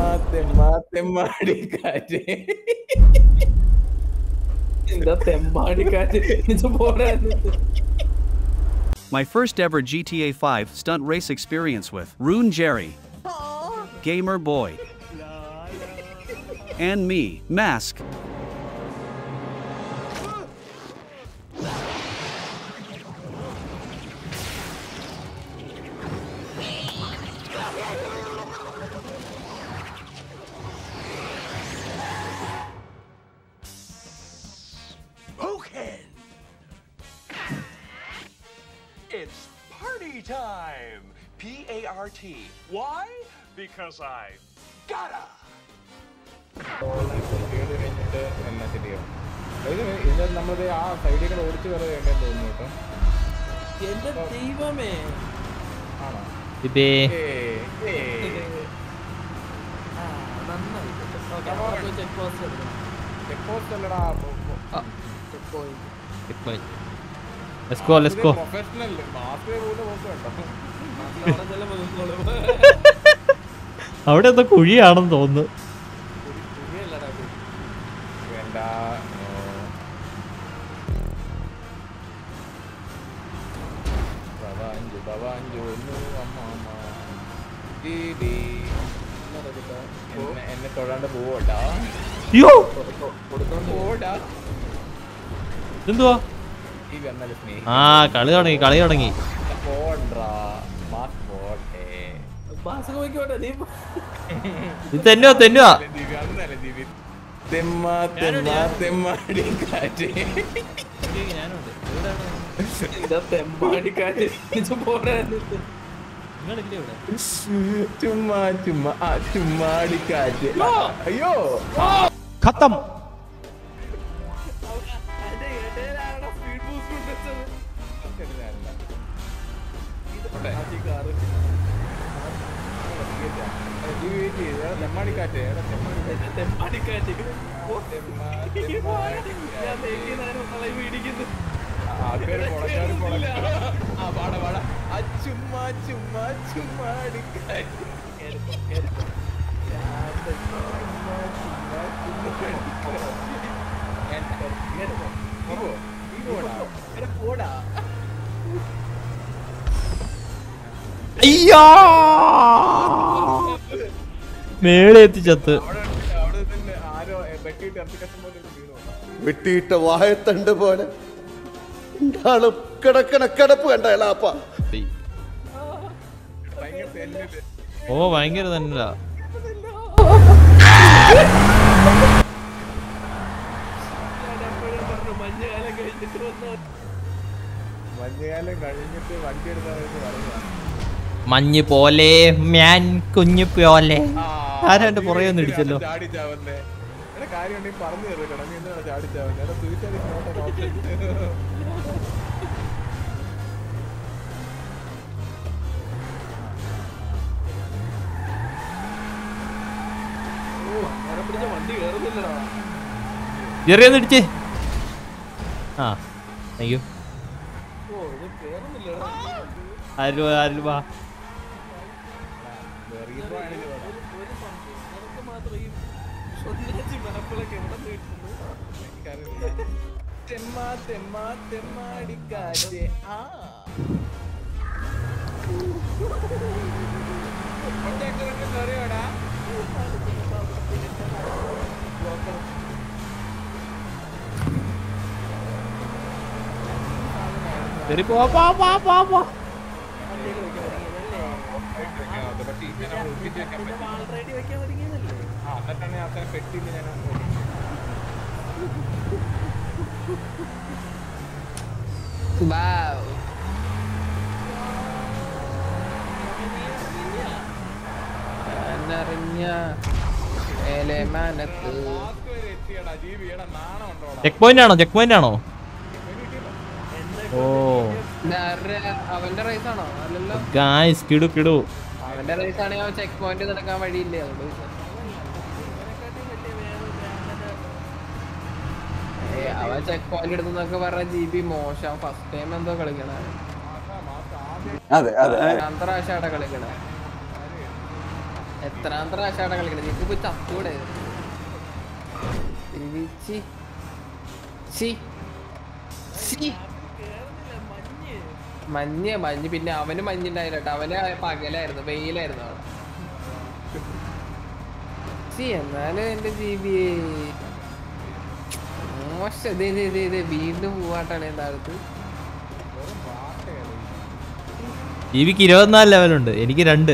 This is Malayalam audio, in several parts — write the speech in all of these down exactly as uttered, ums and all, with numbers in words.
mate, mate, maricate. My first ever G T A five stunt race experience with Rune Jerry, aww, Gamer Boy, and me, Mask. It's party time! P A R T. Why? Because I gotta! Let's go, let's go. Yo! Ah, Kali Orangi, Kali Orangi. Khatam. Ayya! Mere eti chattu. Vetti vahe thanda pole. Dalu kadakana kadappu kanda ella appa. Oh, vayangara thanda. Manny Pole, man, Kuny Pole. I had to pray on the digital. Jerry on the ditch. Ah, thank you. I do, I do. Very poor, poor, poor, poor, poor. Wow. Checkpoint ano? Checkpoint ano? Oh. Guys, kidu kidu. Checkpoint I checkpoint it on the G B motion first time and the Kalagana. Other, other, മഞ്ഞ് മഞ്ഞ് പിന്നെ അവന് മഞ്ഞുണ്ടായിട്ടോ അവന് പകലായിരുന്നു വെയിലായിരുന്നു അവിടെ സി എന്നാലും എന്റെ ജീവി മോശം വീണ്ടും പോവാട്ടാണ് എന്റെ അടുത്ത് ജീവിക്ക് ഇരുപത്തിനാല് ലെവലുണ്ട് എനിക്ക് രണ്ട്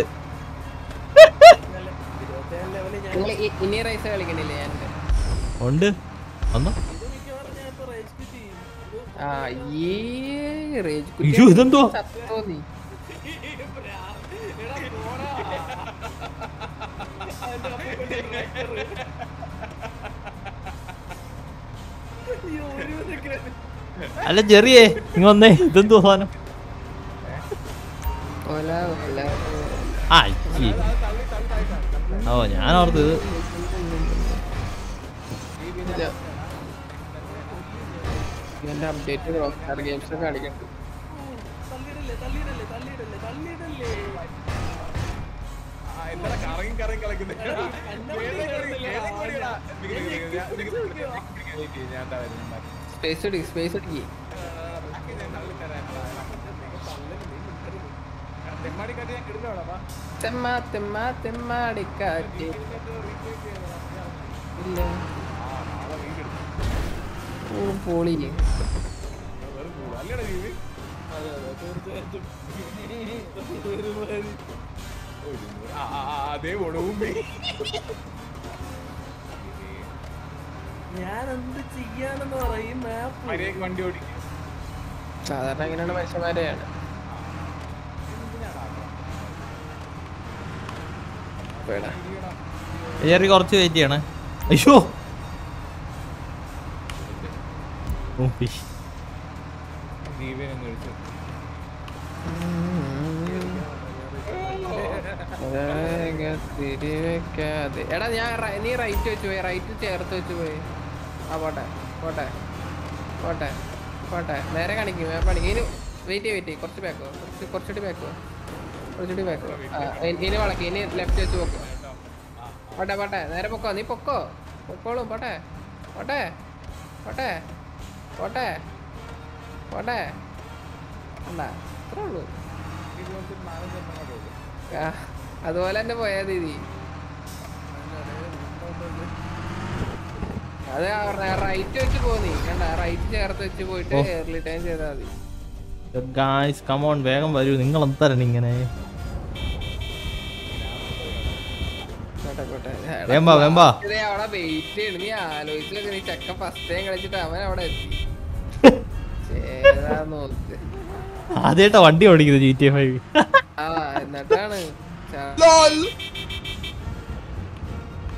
ഇനി റൈസ് കളിക്കണില്ലേ ഉണ്ട് വന്നോ ആ ഈ റേജ് കുട്ടി ഇതെന്തോ സത്തോ നീ എടാ പോടാ അല്ല ജെറിയേ ഇങ്ങ വന്നേ ഇതെന്തോ സാധനം ഓല ഓല ആ ഇച്ചി ഓ ഞാൻ ഓർത്തത് എന്റെ അപ്ഡേറ്റ് റോസ്റ്റാർ ഗെയിംസ് ഒക്കെ കളിക്കണ്ട തല്ലിടല്ലേ തല്ലിടല്ലേ തല്ലിടല്ലേ തല്ലിടല്ലേ ആ എന്താ കറങ്ങി കറങ്ങി കളിക്കുന്നു സ്പേസ് അടി സ്പേസ് അടി തെമ്മാടി കാറ്റ് ഞാൻ ഇടുന്നോടാ വാ തെമ്മാ തെമ്മാ തെമ്മാടി കാറ്റ് ഇല്ല ആ നാളെ വീട് ഓ പോളി വേറെ പോളല്ലട വീട് അതെ അതെ തീർച്ചയായിട്ടും ആ ആ അതേ ഓടുമ്പേ ഞാൻ എന്ത് ചെയ്യാനെന്ന് പറയും മാപ്പ് മര്യാദക്ക് വണ്ടി ഓടിക്കും സാധാരണ അങ്ങനെയാണ് മനുഷ്യന്മാരെയാണ് ഏറി കുറച്ച് വെയിറ്റ് ചെയ്യണേ അയ്യോ എടാ ഞാൻ നീ റൈറ്റ് വെച്ച് പോയി റൈറ്റ് ചേർത്ത് വെച്ച് പോയി ആ പോട്ടെ പോട്ടെ പോട്ടെ പോട്ടെ നേരെ കാണിക്കും ഇനി വെയിറ്റ് വെയിറ്റ് കുറച്ച് ബാക്കോ കുറച്ച് കുറച്ചുകൂടി ബാക്കോ കുറച്ചുകൂടി ബാക്കോ ഇനി വളക്ക് ഇനി ലെഫ്റ്റ് വെച്ച് പോക്കോ പോട്ടെ പോട്ടെ നേരെ പൊക്കോ നീ പൊക്കോ പൊക്കോളൂ പോട്ടെ പോട്ടെ പോട്ടെ പോട്ടെ പോട്ടെ അല്ല അത്രേ ഉള്ളൂ അതുപോലെ തന്നെ പോയാ ദീദി അത് റൈറ്റ് വെച്ച് പോന്നീ കണ്ട റൈറ്റ് ചേർത്ത് വെച്ച് പോയിട്ട് എയർലി ടൈം ചെയ്താൽ മതി ഗായ്സ് കം ഓൺ വേഗം വരൂ നിങ്ങൾ എന്താണ് ഇങ്ങനെ ആദ്യമായിട്ടാ വണ്ടി ഓടിക്കുന്നത് ജിടിഎ ഫൈവ് എന്നിട്ടാണ്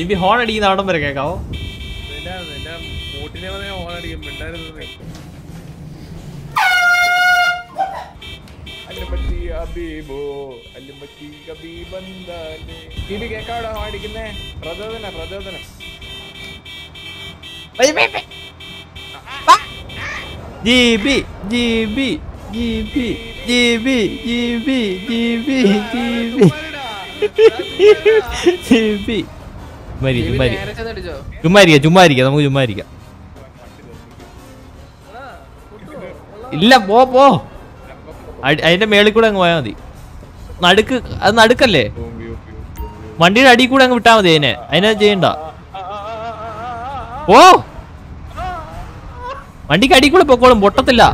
ഇനി ഹോൺ അടിക്കുന്ന അവിടം വരെ കേൾക്കാവോ ഹോൺ അടിക്കും ചുമ്മാരിക്ക ചുമ്മാരിക്ക നമുക്ക് ചുമ്മാരിക്ക ഇല്ല പോ പോ അതിന്റെ മേളിൽ കൂടെ അങ്ങ് പോയാൽ മതി നടുക്ക് അത് നടുക്കല്ലേ വണ്ടിയുടെ അടിയിൽ കൂടെ അങ്ങ് വിട്ടാൽ മതി അതിനെ അതിനെ ചെയ്യണ്ട ഓ വണ്ടിക്ക് അടിയിൽ കൂടെ പൊക്കോളും പൊട്ടത്തില്ല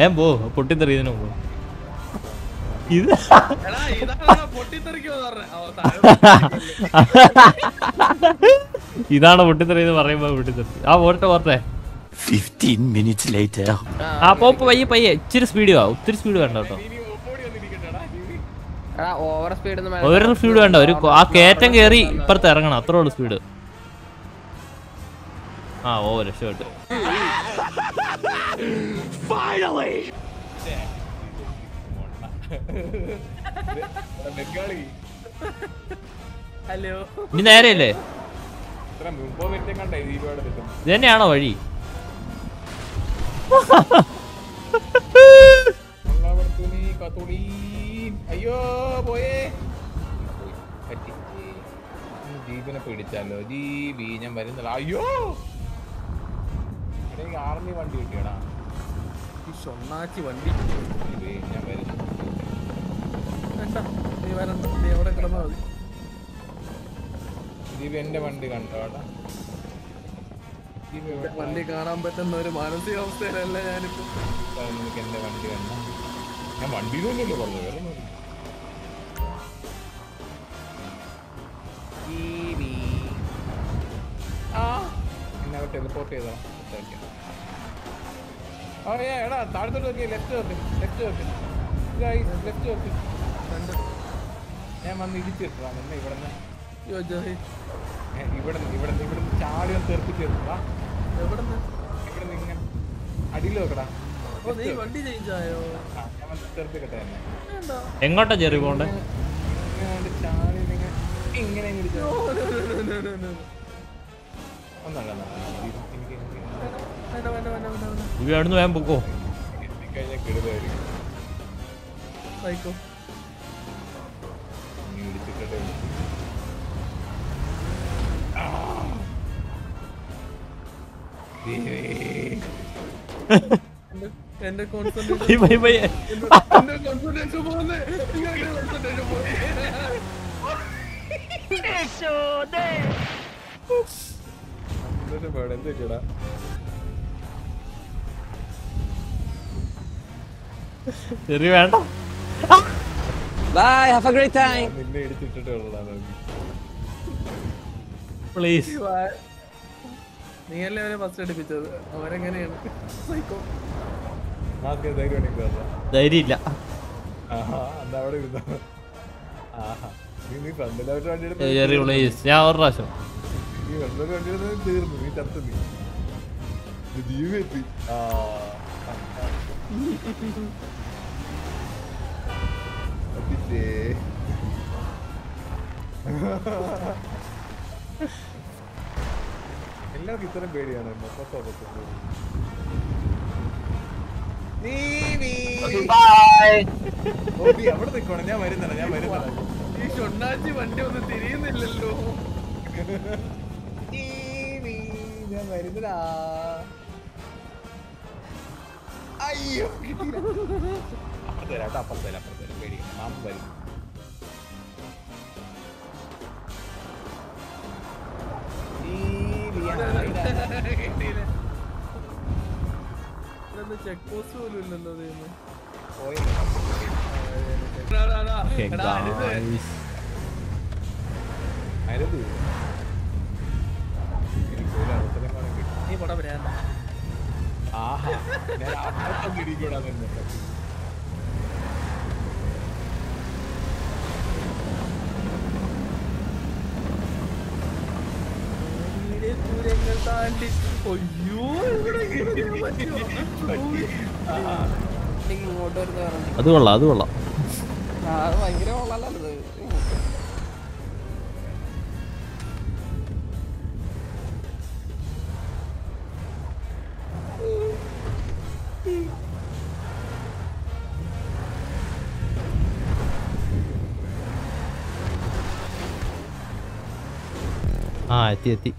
ഏ പോ പൊട്ടിത്തെറിയതിനു പോ പൊട്ടിത്തെറിക്കോ This Fifteen minutes later. Ah, pop, pay, pay. Cheers, speed out. Cheers, speed out. Over speed. Over speed. Ah, catching Jerry. Per tarangana, throw speed. Ah, over short. Finally. Hello. You are here. Then you are ready. Ayo, boy. Give end of one day, one day, but another man of the upstairs and let it come on. Do you know what the report is? Oh, yeah, that's the left of it. Left of it. Guys, left of it. I'm on the idiot. Yo, Jerry. You wouldn't even charge your thirty years. I did look at that. What did you enjoy? I'm not a Jerry Wonder. We are no ambuco. Psycho. Under confidence, under confidence, so there. Bye, have a great time. Please. Nearly a busted picture. Over again, psycho. Not the ironic. They did. Aha, that is. Aha, you need fun. They are trying to release. Yeah, or Russia. You are going to meet up to me. Did you meet me? Ah, a bit. I love you to the video. Bye. Oh, we have the corner. You should not do until the city in the little. Are you there at the top of the video? I'm very. Checkpost will not know them. Oh, yeah. Okay, guys. I don't do. Hey, what up, man? Ah, I'm going to go down in the country. Oh, you are going to give me what you are doing. I do a lot. I get all out of it. Ah, it's it.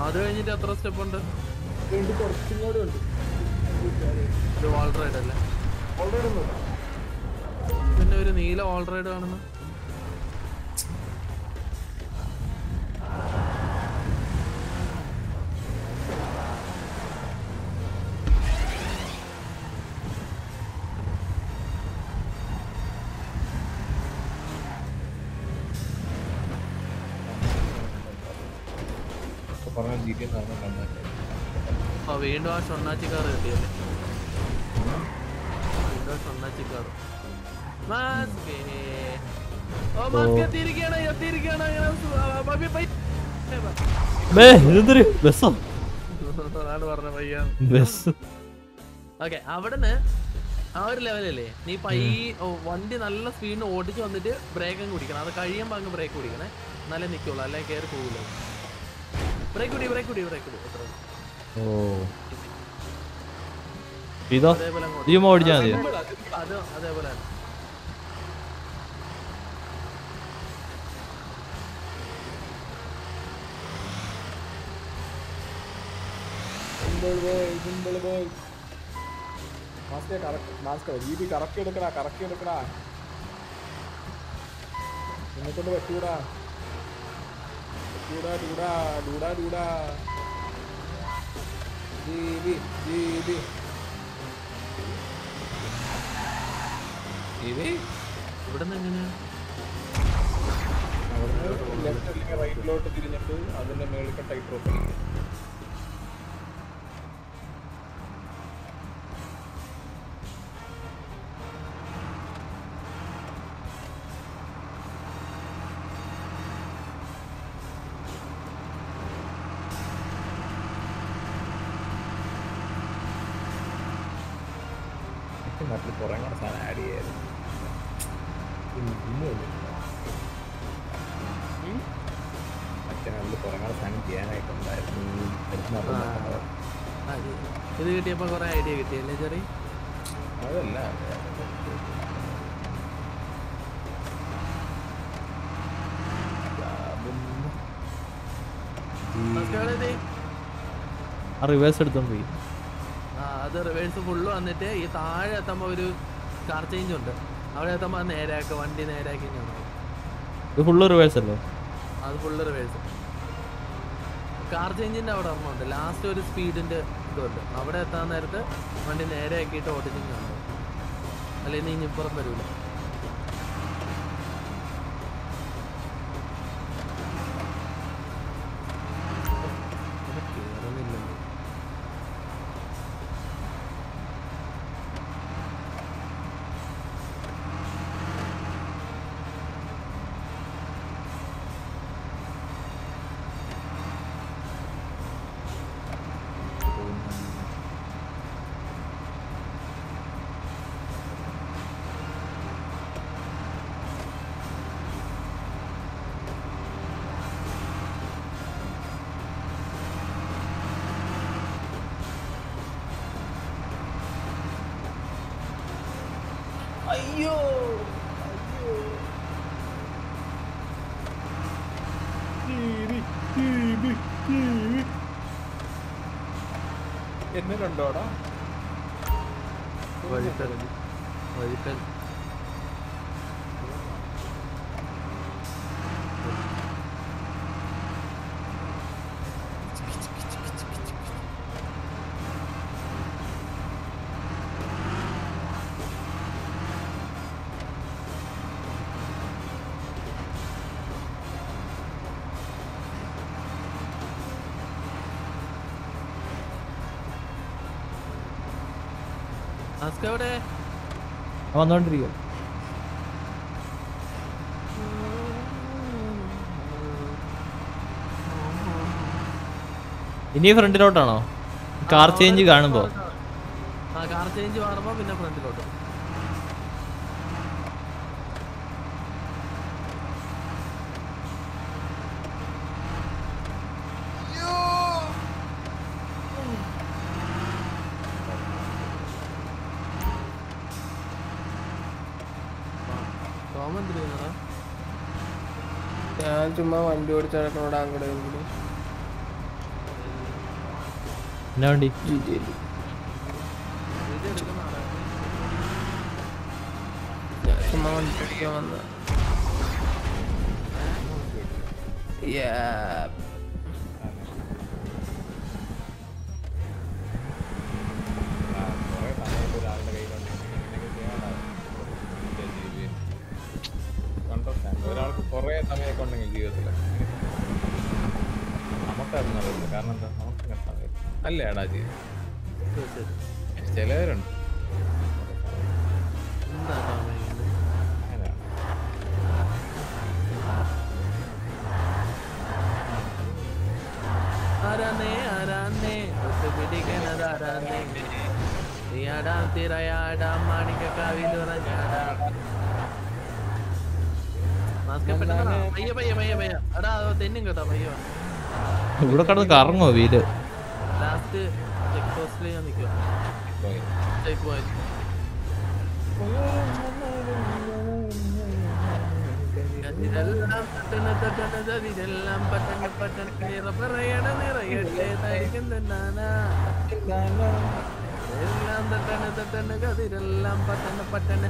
Are there any other step on the wall right? Already, already on the G T A normal combat. Oh, Windows on that chicken. Windows on that chicken. Mask. Oh, mask. Tiri kya na? Ya tiri kya na? Ya baby, baby. Hey, इधर ही बेस्ट है। नान वाला भैया। बेस्ट। ओके आवरण है आवर लेवल ले ले नहीं पाई वन्दी नाला स्पीड नो ओटी जो अंदर ब्रेक अंग उड़ी करना तो कारियां बांग ब्रेक उड़ी करना नाले निक्योला ले केर कोल ब्रेक उड़ी ब्रेक उड़ी ब्रेक उड़ी ओह पीड़ा ये मोड़ जाने आधा आधा बोला Gimbal boy, gimbal boy. Mask ya karak, mask ya. Ye bhi karak ke dekha, karak ke dekha. Inne ko dekha, dura, dura, dura, dura, dura. Ye bhi, ye bhi, ye bhi. What is that? Left leg and right load to the left. That is middle cut tight rope. Jerry? I don't know. What's going on? I reversed it. I reversed it. I reversed it. I reversed it. I reversed it. I reversed it. I reversed it. I reversed it. I reversed it. Car change in our amount. Last year speed in the good. Our at an air and an air get out in the Lenin for a period. Dora. What is that? What is that? How are you? I'm not real. Is this front road? The car change? The car change is front road. I'm doing it. I'm doing it. I'm doing it. I'm doing it. I'm doing it. Yeah. I don't know. അല്ലേടാ ജി ചിലവരുണ്ട് ആരാന്നേ ആരാന്നേ പിടിക്കണതാരാന്നേ നീയാടാം തിരയാടാം മാണിക്കക്കാവിൽ ഉറഞ്ഞാടാം ഇവിടെ കടന്ന് കറങ്ങോ വീട് ലാസ്റ്റ് ചെക്ക് പോസ്റ്റിൽ ഞാൻ നിൽക്കുക ചെക്ക് പോയിന്റ് ഇതെല്ലാം പട്ടണ തട്ടണ ഇതെല്ലാം പട്ടണ പട്ടണ നിറ പറയണ നിറയട്ടെ തൈകൻ തന്നാണ് എല്ലാം തട്ടണ തട്ടണ കതിരെല്ലാം പട്ടണ പട്ടണ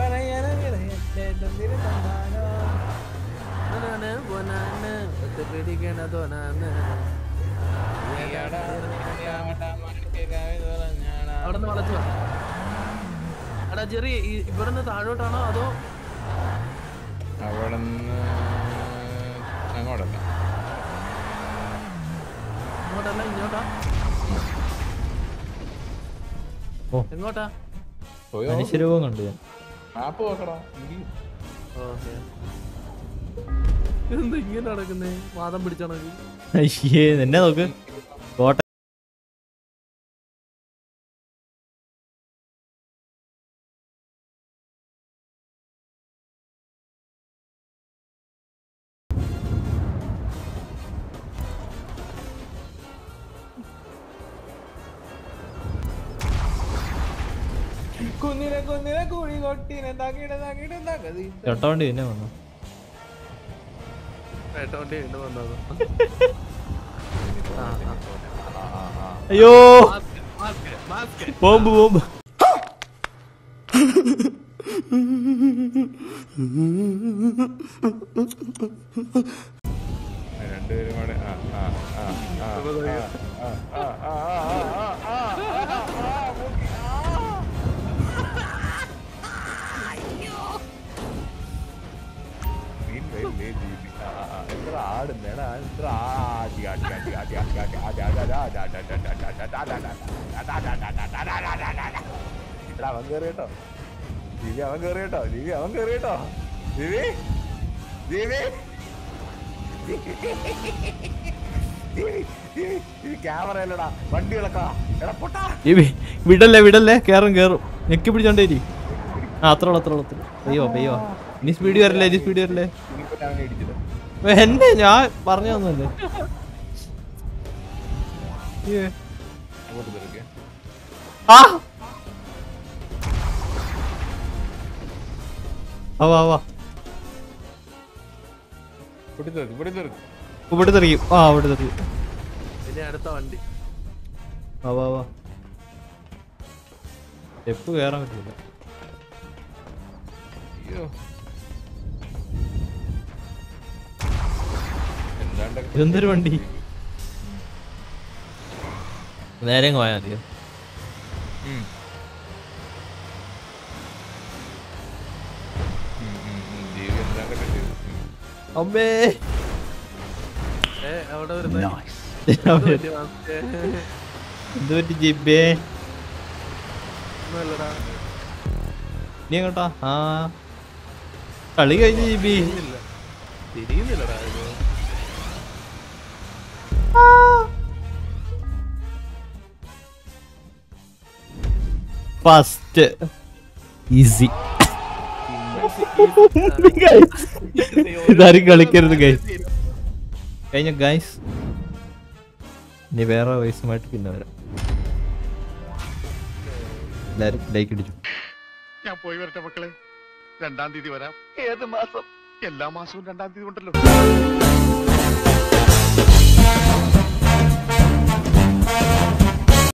പറയണ നിറയട്ടെ തന്നിര തന്നാണ് ാണ് പൊനാണ് ഒത്ത് പിടിക്കണതോനാണ് അവിടെ നിന്ന് വളച്ചു എടാ ജെറി ഇവിടെ നിന്ന് താഴോട്ടാണോ അതോ അവിടെ നിന്ന് അങ്ങോട്ടല്ല ഇങ്ങോട്ടല്ല ഇങ്ങോട്ടാ എങ്ങോട്ടാ മനുഷ്യരൂപം കണ്ടു ഞാൻ ആപ്പ് നോക്കടാ ഓക്കെ എന്താ ഇങ്ങനെ നടക്കുന്നേ വാദം പിടിച്ചാണോ നോക്ക് കുന്നിനെ കുന്നിനെ കുഴി കൊട്ടിനെ തകിട തകിട തകതി ചട്ടവണ്ടി പിന്നെ വന്നു അയ്യോ ബോംബ് ബോംബ് അവൻ കേറിട്ടോ ജീവി അവൻ കേറിട്ടോ ജീവി അവൻ കേറിട്ടോ ജീവി ജീവി ക്യാമറയിലടാ വണ്ടികളൊക്കെ ജീവി വിടല്ലേ വിടല്ലേ കേറും കേറും ഞെക്കി പിടിച്ചോണ്ടേരി ആ അത്രോളം അത്രോളം അത്ര പെയ്യോ പെയ്യോ ഇനി സ്പീഡ് വരില്ലേ ഇനി സ്പീഡ് വരില്ലേ എന്നെ ഞാൻ പറഞ്ഞു തന്നല്ലേ എപ്പോ കേറാൻ പറ്റില്ല എന്തൊരു വണ്ടി നേരെ പോയാൽ മതിയോ ോട്ടാ ആ കളി കഴിഞ്ഞ ജിബി ഫസ്റ്റ് ഈസി ഇതാരും കളിക്കരുത് ഗൈസ് കഴിഞ്ഞ ഗൈസ് ഇനി വേറെ വയസ്സുമായിട്ട് പിന്നെ വരാം എല്ലാരും ലൈക്ക് അടിച്ചു ഞാൻ പോയി വരട്ടെ മക്കളെ രണ്ടാം തീയതി വരാം ഏത് മാസം എല്ലാ മാസവും രണ്ടാം തീയതി ഉണ്ടല്ലോ